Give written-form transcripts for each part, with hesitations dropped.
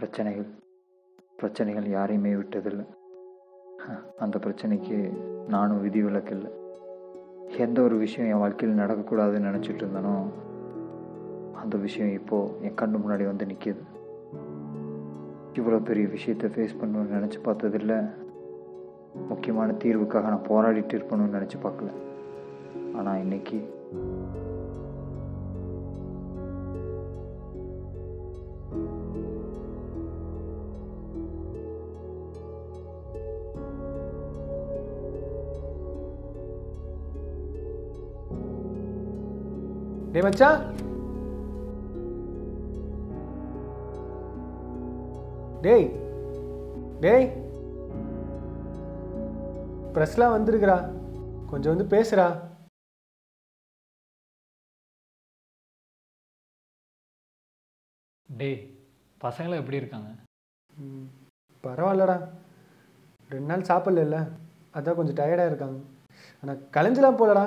பிரச்சனைகள் யாரையுமே விட்டதில்லை. அந்த பிரச்சனைக்கு நானும் விதி விலக்கில்லை. எந்த ஒரு விஷயம் என் வாழ்க்கையில் நடக்கக்கூடாதுன்னு நினச்சிட்டு இருந்தேனோ அந்த விஷயம் இப்போது என் கண்ணு முன்னாடி வந்து நிற்கிது. இவ்வளோ பெரிய விஷயத்தை ஃபேஸ் பண்ணணும்னு நினச்சி பார்த்ததில்லை. முக்கியமான தீர்வுக்காக நான் போராடிட்டு இருக்கணும்னு நினச்சி பார்க்கல. ஆனால் இன்றைக்கி டேய் மச்சான், டேய் டேய் பிரஸ்லாம் வந்திருக்கிறா, கொஞ்சம் வந்து பேசுறா. டேய் பசங்களாம் எப்படி இருக்காங்க? பரவாயில்லடா, 2 நாள் சாப்பிடல, அதான் கொஞ்சம் டயர்டாக இருக்காங்க. ஆனால் கலைஞ்செலாம் போகலடா.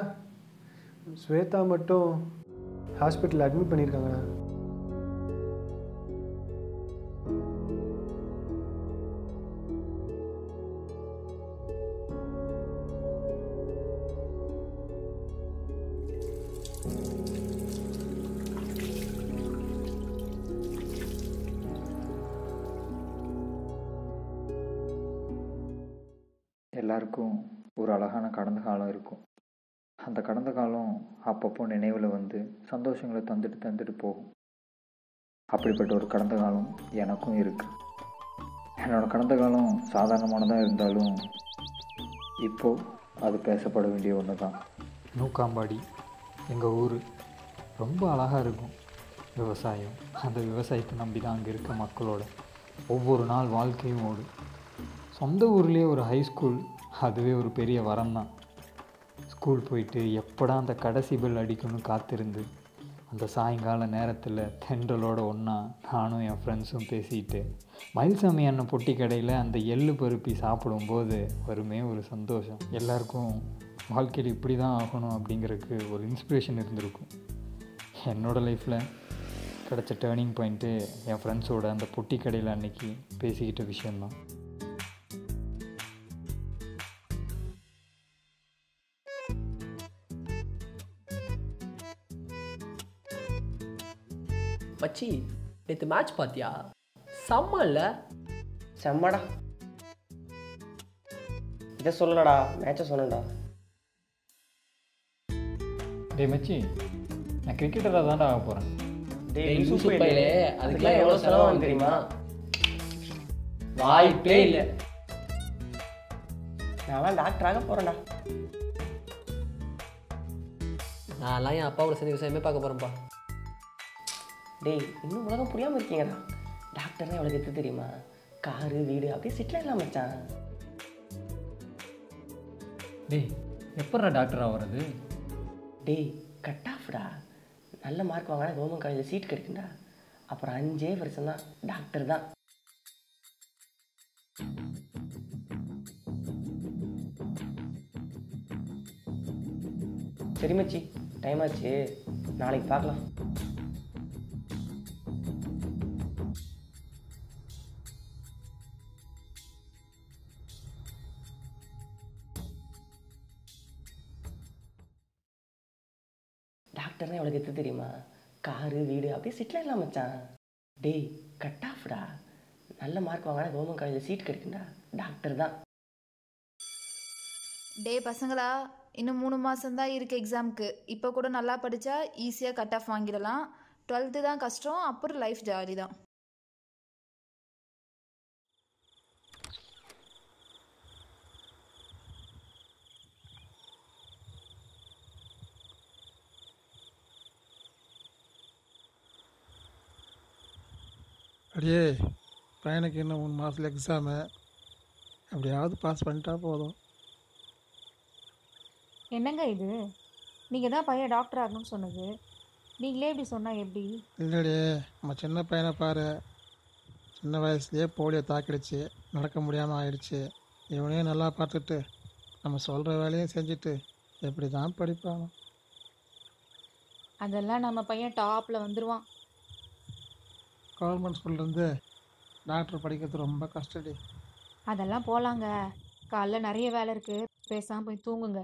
ஸ்வேதா மட்டும் ஹாஸ்பிட்டல் அட்மிட் பண்ணியிருக்காங்கண்ணா. எல்லாருக்கும் ஒரு அழகான கடந்த காலம் இருக்கும். அந்த கடந்த காலம் அப்பப்போ நினைவில் வந்து சந்தோஷங்களை தந்துட்டு போகும். அப்படிப்பட்ட ஒரு கடந்த காலம் எனக்கும் இருக்குது. என்னோடய கடந்த காலம் சாதாரணமானதாக இருந்தாலும் இப்போது அது பேசப்பட வேண்டிய ஒன்று தான். நூக்காம்பாடி எங்கள் ஊர் ரொம்ப அழகாக இருக்கும். விவசாயம், அந்த விவசாயத்தை நம்பி தான் அங்கே இருக்க மக்களோட ஒவ்வொரு நாள் வாழ்க்கையும் ஓடும். சொந்த ஊர்லேயே ஒரு ஹைஸ்கூல், அதுவே ஒரு பெரிய வரம் தான். ஸ்கூல் போயிட்டு எப்படா அந்த கடைசி பெல் அடிக்கணும்னு காத்திருந்து அந்த சாயங்கால நேரத்தில் தென்றலோட ஒன்றா நானும் என் ஃப்ரெண்ட்ஸும் பேசிக்கிட்டு மயில்சாமி அண்ணன் பொட்டி கடையில் அந்த எள்ளு பருப்பி சாப்பிடும்போது வருமே ஒரு சந்தோஷம். எல்லாருக்கும் வாழ்க்கையில் இப்படி தான் ஆகணும் அப்படிங்கிறதுக்கு ஒரு இன்ஸ்பிரேஷன் இருந்திருக்கும். என்னோடய லைஃப்பில் கிடச்ச டேர்னிங் பாயிண்ட்டு என் ஃப்ரெண்ட்ஸோட அந்த பொட்டி கடையில் அன்றைக்கி பேசிக்கிட்ட விஷயந்தான். மச்சி, நேற்று மேட்ச் பார்த்தியா? செம்ம இல்லை? செம்மடா. இதை சொல்லலடா, மேட்சை சொல்லடா. டே மச்சி, நான் கிரிக்கெட்டராக தான்டா ஆக போகிறேன். அதுக்கெல்லாம் எவ்வளோ செலவாகும் தெரியுமா? வாய்ப்பே இல்லை. நான்லாம் டாக்டராக போகிறேன்டா. நான்லாம் என் அப்பாவோட சேர்ந்து விவசாயமே பார்க்க போகிறேன்ப்பா. டேய், இன்னும் உலகம் புரியாமல் இருக்கீங்கண்ணா. டாக்டர்னா எவ்வளோ எது தெரியுமா? காரு, வீடு, அப்படியே சிட்டில் எல்லாம் மச்சான். டேய், எப்படா டாக்டராக வர்றது? டேய், கட் ஆஃப்டா. நல்ல மார்க் வாங்கினா கவர்மெண்ட் காலேஜில் சீட் கிடைக்குண்டா. அப்புறம் 5 வருஷம் தான் டாக்டர் தான். சரி மச்சி, டைம் ஆச்சு, நாளைக்கு பார்க்கலாம். டாக்டர்னா எவ்வளோ எது தெரியுமா? காரு, வீடு, அப்படியே சிட்டில் எல்லாம் மச்சான். டேய், கட் ஆஃப்டா. நல்ல மார்க் வாங்கினா கவர்மெண்ட் காலேஜில் சீட் கிடைக்குண்டா. டாக்டர் தான். டே பசங்களா, இன்னும் 3 மாதம் தான் இருக்குது எக்ஸாமுக்கு. இப்போ கூட நல்லா படித்தா ஈஸியாக கட் ஆஃப் வாங்கிடலாம். 12th தான் கஷ்டம், அப்புறம் லைஃப் ஜாலி தான். அப்படியே பையனுக்கு இன்னும் 3 மாதத்தில் எக்ஸாமு, அப்படியாவது பாஸ் பண்ணிட்டா போதும். என்னங்க இது, நீங்கள் தான் பையன் டாக்டர் ஆகணும்னு சொன்னது, நீங்களே இப்படி சொன்னால் எப்படி? இல்லைடே, நம்ம சின்ன பையனை பாரு, சின்ன வயசுலேயே போலியோ தாக்கிடுச்சு, நடக்க முடியாமல் ஆயிடுச்சு. இவனையும் நல்லா பார்த்துட்டு நம்ம சொல்கிற வேலையும் செஞ்சுட்டு எப்படி தான் படிப்பாங்க? அதெல்லாம் நம்ம பையன் டாப்பில் வந்துடுவான். கவர்மெண்ட் ஸ்கூல்லேருந்து டாக்டர் படிக்கிறது ரொம்ப கஷ்டடி. அதெல்லாம் போகலாங்க, காலைல நிறைய வேலை இருக்குது, பேசாமல் போய் தூங்குங்க.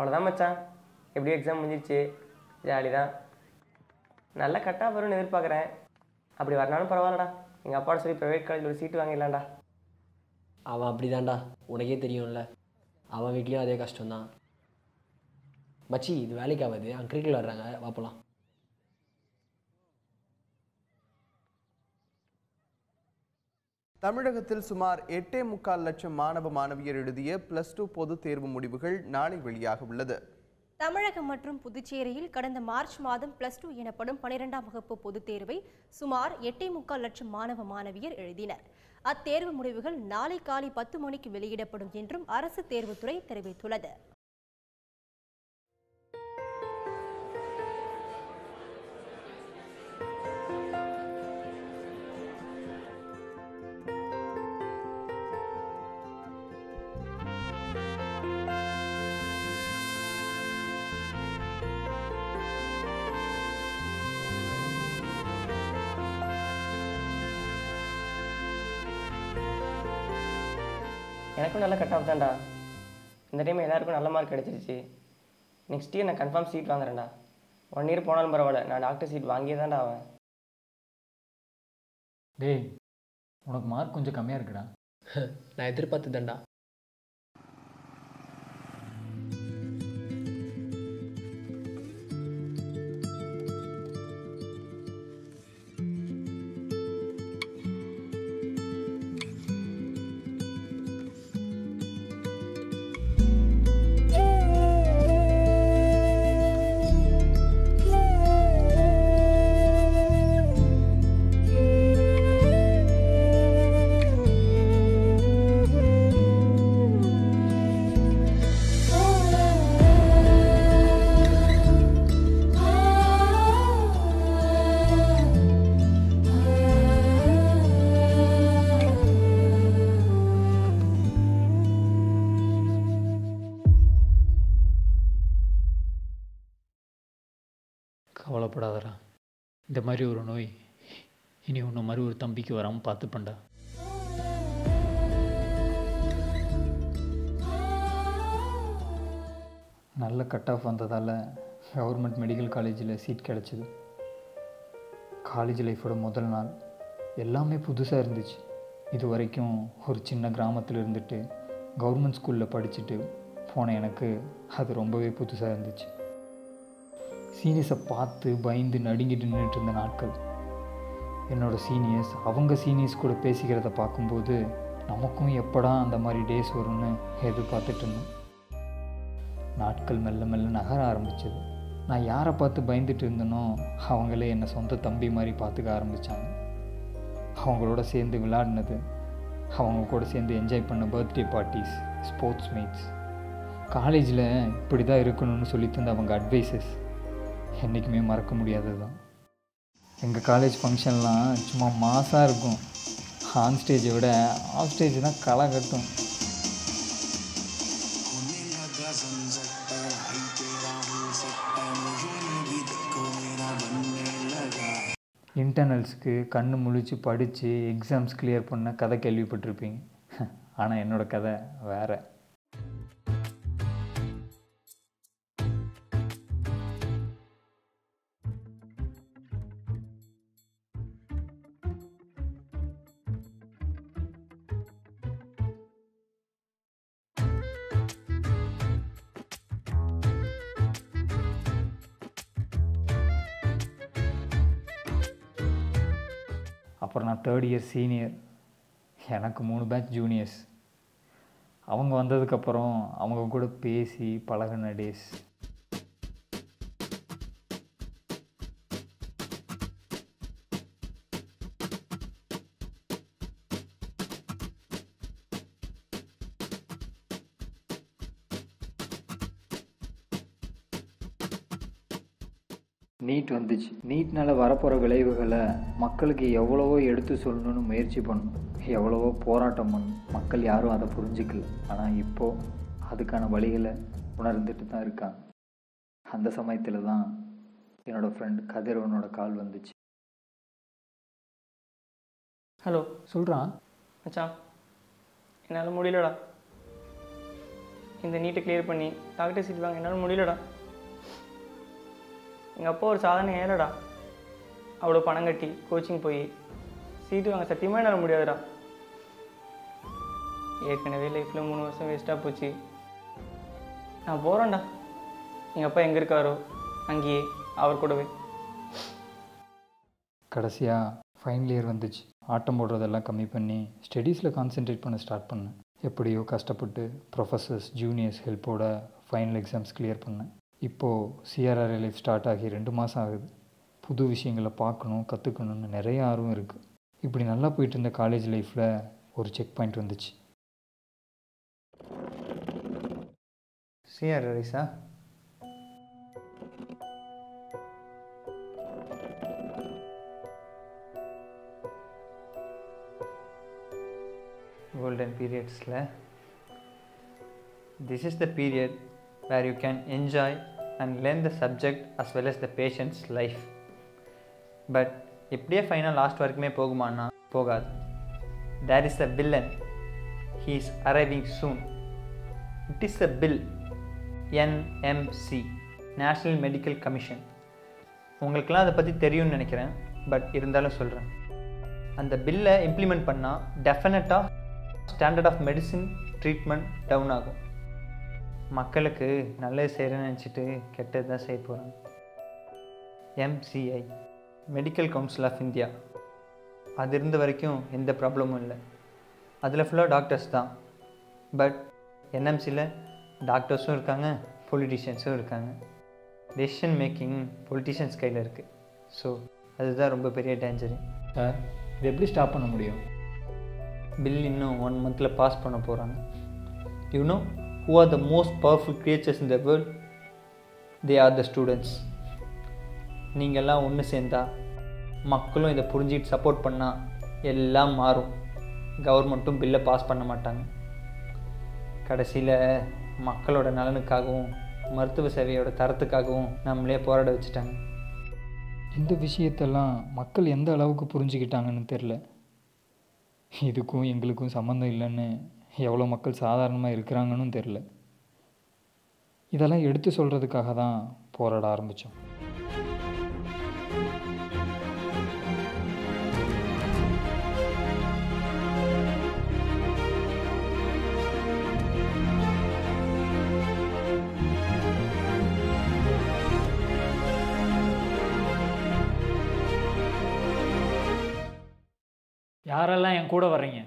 அவ்வளோதான் மச்சான், எப்படியும் எக்ஸாம் முடிஞ்சிடுச்சு, ஜாலி தான். நல்லா கட்டாக வரும்னு எதிர்பார்க்குறேன். அப்படி வரனாலும் பரவாயில்லடா, எங்கள் அப்பாட்ட சொல்லி ப்ரைவேட் காலேஜில் ஒரு சீட்டு வாங்கிடலாம்டா. அவன் அப்படி தான்டா, உனக்கே தெரியும்ல, அவன் வீட்லேயும் அதே கஷ்டம்தான். மச்சி இது வேலைக்கு ஆகாது, அவன் கிரிக்கெட் விளாட்றாங்க, பார்ப்பலாம். தமிழகத்தில் சுமார் 8.25 லட்சம் மாணவ மாணவியர் எழுதிய +2 பொதுத் தேர்வு முடிவுகள் நாளை வெளியாக உள்ளது. தமிழகம் மற்றும் புதுச்சேரியில் கடந்த மார்ச் மாதம் +2 எனப்படும் 12ஆம் வகுப்பு பொதுத் தேர்வை சுமார் 8.25 லட்சம் மாணவ மாணவியர் எழுதினர். அத்தேர்வு முடிவுகள் நாளை காலை 10 மணிக்கு வெளியிடப்படும் என்றும் அரசு தேர்வுத்துறை தெரிவித்துள்ளது. எனக்கும் நல்லா கட் ஆஃப் தான்டா, இந்த டைம் எல்லாருக்கும் நல்ல மார்க் கிடச்சிருச்சு. நெக்ஸ்ட் இயர் நான் கன்ஃபார்ம் சீட் வாங்குறேன்டா. 1 இயர் போனாலும் பரவாயில்ல, நான் டாக்டர் சீட் வாங்கியே தான்டா ஆவேன். டேய், உனக்கு மார்க் கொஞ்சம் கம்மியாக இருக்குடா. நான் எதிர்பார்த்து தான்டா. கவலைப்படாதரா, இந்த மாதிரி ஒரு நோய் இனி உன்னை மாதிரி ஒரு தம்பிக்கு வராமல் பார்த்துப்பண்டா. நல்ல கட் ஆஃப் வந்ததால் கவர்மெண்ட் மெடிக்கல் காலேஜில் சீட் கிடச்சிது. காலேஜ் லைஃபோட முதல் நாள் எல்லாமே புதுசாக இருந்துச்சு. இது வரைக்கும் ஒரு சின்ன கிராமத்தில் இருந்துட்டு கவர்மெண்ட் ஸ்கூலில் படிச்சுட்டு போன எனக்கு அது ரொம்பவே புதுசாக இருந்துச்சு. சீனியர்ஸை பார்த்து பயந்து நடுங்கிட்டு நின்றுட்டு இருந்த நாட்கள், என்னோடய சீனியர்ஸ் அவங்க சீனியர்ஸ் கூட பேசிக்கிறத பார்க்கும்போது நமக்கும் எப்படா அந்த மாதிரி டேஸ் வரும்னு எதிர்பார்த்துட்டு இருந்தோம். நாட்கள் மெல்ல மெல்ல நகர ஆரம்பித்தது. நான் யாரை பார்த்து பயந்துட்டு இருந்தேனோ அவங்களே என்னை சொந்த தம்பி மாதிரி பார்த்துக்க ஆரம்பித்தாங்க. அவங்களோட சேர்ந்து விளையாடினது, அவங்க கூட சேர்ந்து என்ஜாய் பண்ண பர்த்டே பார்ட்டிஸ், ஸ்போர்ட்ஸ் மீட்ஸ், காலேஜில் இப்படி தான் இருக்கணும்னு சொல்லி தந்த அவங்க அட்வைஸஸ் என்றைக்குமே மறக்க முடியாதது தான். எங்கள் காலேஜ் ஃபங்க்ஷன்லாம் சும்மா மாசாக இருக்கும். ஆன் ஸ்டேஜை விட ஆஃப் ஸ்டேஜ் தான் களை கட்டும். இன்டர்னல்ஸுக்கு கண்ணு முழிச்சு படித்து எக்ஸாம்ஸ் கிளியர் பண்ண கதை கேள்விப்பட்டிருப்பீங்க. ஆனால் என்னோடய கதை வேறு. அப்புறம் நான் 3rd இயர் சீனியர், எனக்கு 3 பேட்ச் ஜூனியர்ஸ். அவங்க வந்ததுக்கப்புறம் அவங்க கூட பேசி பழகின டேஸ். நீட் வந்துச்சு. நீட்னால் வரப்போகிற விளைவுகளை மக்களுக்கு எவ்வளவோ எடுத்து சொல்லணும்னு முயற்சி பண்ணணும், எவ்வளவோ போராட்டம் பண்ணணும். மக்கள் யாரும் அதை புரிஞ்சுக்கல. ஆனால் இப்போது அதுக்கான வழிகளை உணர்ந்துட்டு தான் இருக்காங்க. அந்த சமயத்தில் தான் என்னோடய ஃப்ரெண்ட் கதிரவனோட கால் வந்துச்சு. ஹலோ சொல்கிறான், அச்சா என்னால் முடியலடா, இந்த நீட்டை கிளியர் பண்ணி டாக்டர் சீட் வாங்க, என்னால் முடியலடா, எங்கள் அப்பா ஒரு சாதாரண ஏழைடா, அவ்வளோ பணம் கட்டி கோச்சிங் போய் சீட்டு வாங்க சத்தியமாக என்னால் முடியாதுடா, ஏற்கனவே லைஃப்பில் 3 வருஷம் வேஸ்ட்டாக போச்சு, நான் போகிறேன்டா, எங்கள் அப்பா எங்கே இருக்காரோ அங்கேயே அவர் கூடவே. கடைசியாக ஃபைனல் இயர் வந்துச்சு. ஆட்டம் போடுறதெல்லாம் கம்மி பண்ணி ஸ்டடீஸில் கான்சென்ட்ரேட் பண்ண ஸ்டார்ட் பண்ணேன். எப்படியோ கஷ்டப்பட்டு ப்ரொஃபஸர்ஸ் ஜூனியர்ஸ் ஹெல்ப்போட ஃபைனல் எக்ஸாம்ஸ் கிளியர் பண்ணேன். இப்போது சிஆர்ஆர்ஐ லைஃப் ஸ்டார்ட் ஆகி 2 மாதம் ஆகுது. புது விஷயங்களை பார்க்கணும், கற்றுக்கணும்னு நிறைய ஆர்வம் இருக்குது. இப்படி நல்லா போயிட்டு இருந்த காலேஜ் லைஃப்பில் ஒரு செக் பாயிண்ட் வந்துச்சு. சிஆர்ஆர்ஐஸா? கோல்டன் பீரியட்ஸில் this is the period where you can enjoy and learn the subject as well as the patient's life. But இப்படியே ஃபைனாக லாஸ்ட் வரைக்குமே போகுமான்னா போகாது. There is a villain. He is arriving soon. It is a bill. NMC, National Medical Commission. உங்களுக்கெல்லாம் அதை பற்றி தெரியும்னு நினைக்கிறேன், but இருந்தாலும் சொல்கிறேன். அந்த பில்லை இம்ப்ளிமெண்ட் பண்ணால் டெஃபினட்டாக standard of medicine treatment down ஆகும். மக்களுக்கு நல்லது செய்கிறேன்னு நினச்சிட்டு கெட்டது தான் செய்ய போகிறாங்க. MCI, medical council of India. அது இருந்த வரைக்கும் எந்த ப்ராப்ளமும் இல்லை. அதில் ஃபுல்லாக டாக்டர்ஸ் தான். பட் NMCயில் டாக்டர்ஸும் இருக்காங்க, பொலிட்டிஷியன்ஸும் இருக்காங்க. டெசிஷன் மேக்கிங் பொலிட்டிஷியன்ஸ் கையில் இருக்குது. ஸோ அதுதான் ரொம்ப பெரிய டேஞ்சரு. இது எப்படி ஸ்டாப் பண்ண முடியும்? பில் இன்னும் 1 மந்தில் பாஸ் பண்ண போகிறாங்க. You know who are the most powerful creatures in the world? They are the students. நீங்கள்லாம் ஒன்று சேர்ந்தா, மக்களும் இதை புரிஞ்சிட்டு சப்போர்ட் பண்ணால் எல்லாம் மாறும். கவர்மெண்ட்டும் பில்லை பாஸ் பண்ண மாட்டாங்க. கடைசியில் மக்களோட நலனுக்காகவும் மருத்துவ சேவையோட தரத்துக்காகவும் நம்மளே போராட வச்சுட்டாங்க. இந்த விஷயத்தெல்லாம் மக்கள் எந்த அளவுக்கு புரிஞ்சுக்கிட்டாங்கன்னு தெரில. இதுக்கும் எங்களுக்கும் சம்மந்தம் இல்லைன்னு எவ்வளோ மக்கள் சாதாரணமாக இருக்கிறாங்கன்னு தெரில. இதெல்லாம் எடுத்து சொல்கிறதுக்காக தான் போராட ஆரம்பித்தோம். யாரெல்லாம் என் கூட வர்றீங்க?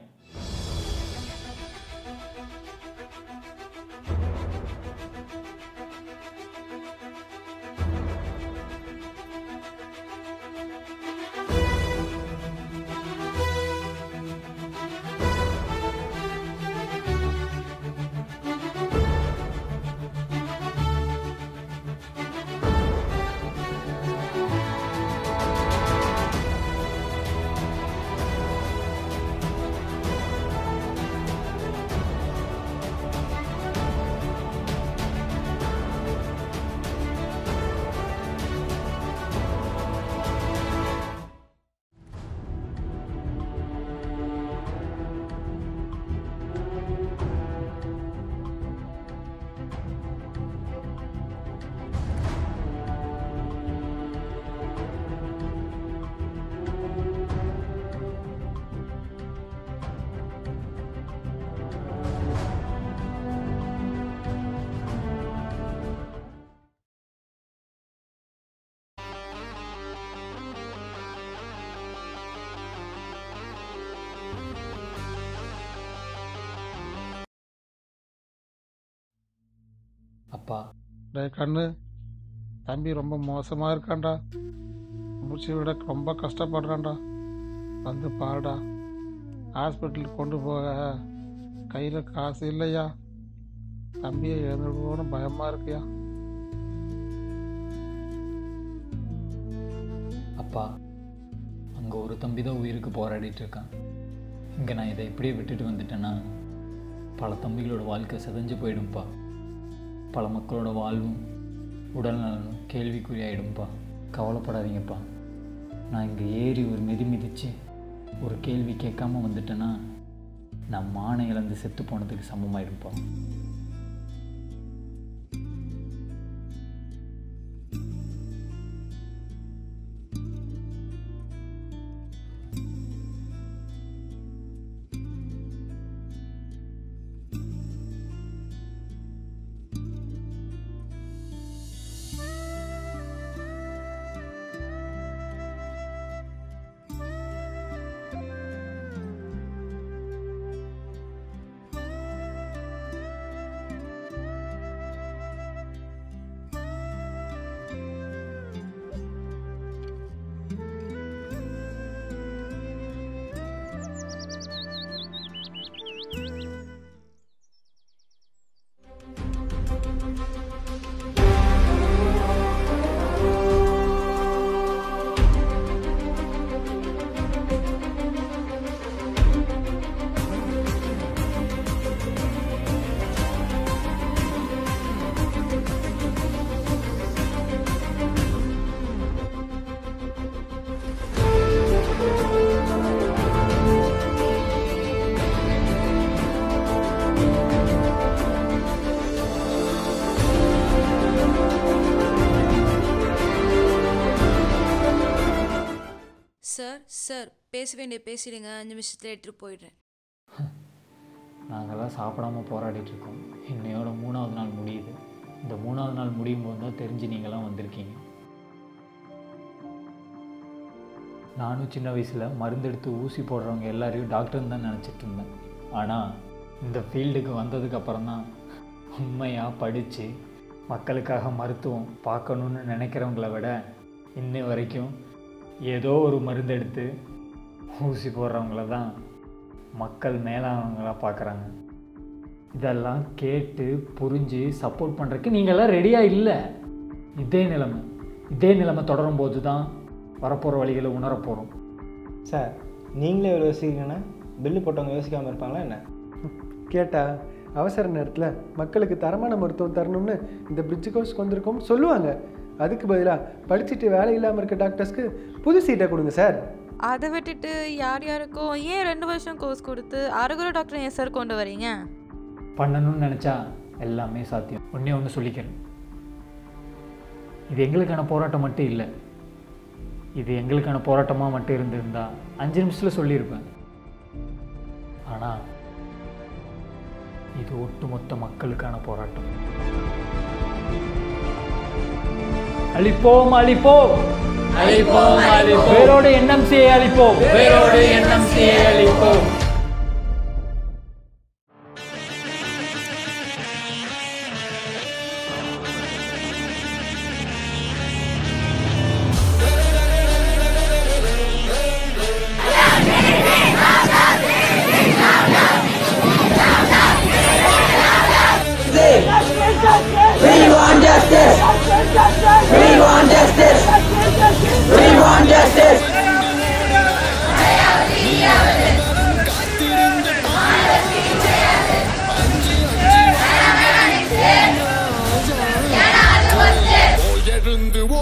அப்பா கண்ணு தம்பி ரொம்ப மோசமாக இருக்கான்டா, மூச்சு விட ரொம்ப கஷ்டப்படுறான்டா, வந்து பாருடா, ஹாஸ்பிட்டலுக்கு கொண்டு போக கையில் காசு இல்லையா, தம்பியை எழுந்துடுவோன்னு பயமாக இருக்கியா. அப்பா, அங்கே ஒரு தம்பி தான் உயிருக்கு போராடிட்டுருக்கான். இங்கே நான் இதை இப்படியே விட்டுட்டு வந்துட்டேன்னா பல தம்பிகளோட வாழ்க்கை சிதைஞ்சு போயிடும்ப்பா. பல மக்களோட வாழ்வும் உடல்நலனும் கேள்விக்குறியாயிடும்ப்பா. கவலைப்படாதீங்கப்பா, நான் இங்கே ஏறி ஒரு மிதிச்சு ஒரு கேள்வி கேட்காம வந்துட்டேன்னா நான் மானை இழந்து செத்து போனதுக்கு சமமாயிடும்ப்பா. சார், பேச வேண்டிய பேசிடுங்க, 5 நிமிஷத்தில் எடுத்துகிட்டு போயிடுறேன். நாங்கள்லாம் சாப்பிடாமல் போராடிட்டுருக்கோம். இன்னையோட 3ஆவது நாள் முடியுது. இந்த 3ஆவது நாள் முடியும் போது தான் தெரிஞ்சு நீங்களாம் வந்திருக்கீங்க. நானும் சின்ன வயசில் மருந்தெடுத்து ஊசி போடுறவங்க எல்லாரையும் டாக்டர்னு தான் நினச்சிட்டு இருந்தேன். ஆனால் இந்த ஃபீல்டுக்கு வந்ததுக்கப்புறம் தான் உண்மையாக படித்து மக்களுக்காக மருத்துவம் பார்க்கணுன்னு நினைக்கிறவங்கள விட இன்னை வரைக்கும் ஏதோ ஒரு மருந்தெடுத்து ஊசி போடுறவங்கள தான் மக்கள் மேலானவங்களாக பார்க்குறாங்க. இதெல்லாம் கேட்டு புரிஞ்சு சப்போர்ட் பண்ணுறதுக்கு நீங்கள்லாம் ரெடியாக இல்லை. இதே நிலைமை தொடரும் போது தான் வரப்போகிற வழிகளை உணர போகிறோம். சார், நீங்களே யோசிக்கணும்னா பில்லு போட்டவங்க யோசிக்காமல் இருப்பாங்களா என்ன? கேட்டால் அவசர நேரத்தில் மக்களுக்கு தரமான மருத்துவம் தரணும்னு இந்த பிரிட்ஜ் கோர்ஸ் வந்திருக்கோம்னு சொல்லுவாங்க. அதுக்கு பதிலாக படிச்சுட்டு வேலை இல்லாமல் இருக்க டாக்டர்ஸ்க்கு புது சீட்டை கொடுங்க சார். அதை விட்டுட்டு யாருக்கோ ஏன் 2 வருஷம் கோர்ஸ் கொடுத்து அறுகுற டாக்டர் ஏன் சார் கொண்டு வரீங்க? பண்ணணும்னு நினச்சா எல்லாமே சாத்தியம். ஒன்று சொல்லிக்கிறேன், இது எங்களுக்கான போராட்டம் மட்டும் இல்லை. இது எங்களுக்கான போராட்டமாக மட்டும் இருந்திருந்தா 5 நிமிஷத்தில் சொல்லியிருப்பேன். ஆனால் இது ஒட்டுமொத்த மக்களுக்கான போராட்டம். அழிப்போம் அழிப்போம் அழிப்போம் அழிப்போம், வேரோடு NMC-ஐ அழிப்போம், வேரோடு NMC-ஐ அழிப்போம்.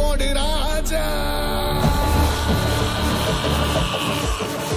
What did I do?